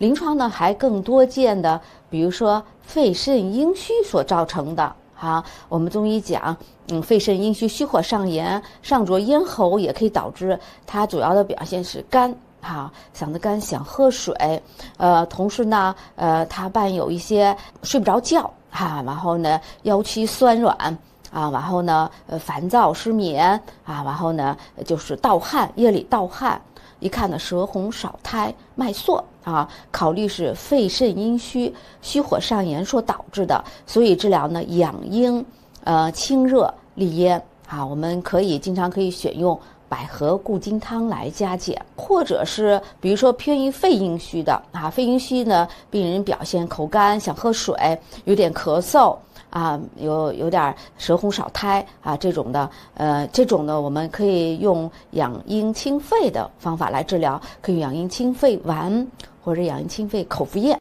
临床呢还更多见的，比如说肺肾阴虚所造成的。好，我们中医讲，肺肾阴虚，虚火上炎，上灼咽喉，也可以导致它主要的表现是干。好，想得干，想喝水，同时呢，它伴有一些睡不着觉，哈，然后呢，腰膝酸软啊，然后呢，烦躁失眠啊，然后呢，就是盗汗，夜里盗汗，一看呢，舌红少苔，脉涩啊，考虑是肺肾阴虚，虚火上炎所导致的，所以治疗呢，养阴，清热利咽啊，我们可以经常可以选用百合固金汤来加减，或者是比如说偏于肺阴虚的啊，肺阴虚呢，病人表现口干，想喝水，有点咳嗽啊，有点舌红少苔啊这种的，这种呢，我们可以用养阴清肺的方法来治疗，可以养阴清肺丸或者养阴清肺口服液。